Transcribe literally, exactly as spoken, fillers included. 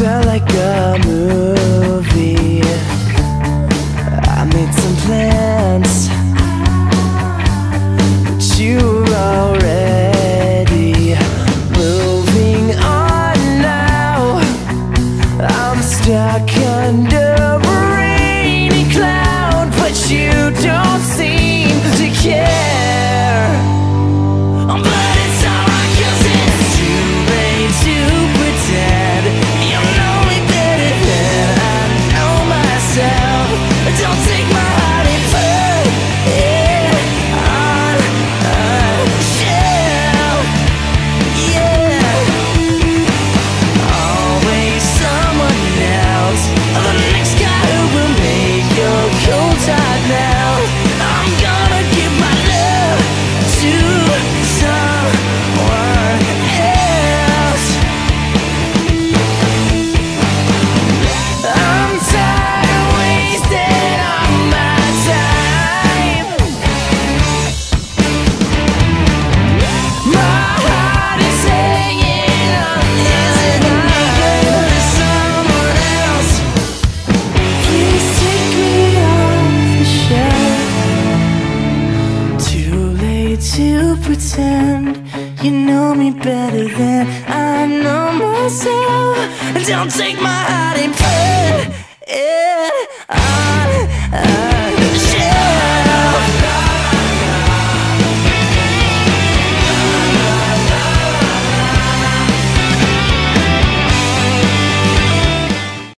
felt like a movie. I made some plans, but you were already moving on now. I'm stuck under a rainy cloud, but you don't seem to care. To pretend you know me better than I know myself. Don't take my heart and put it.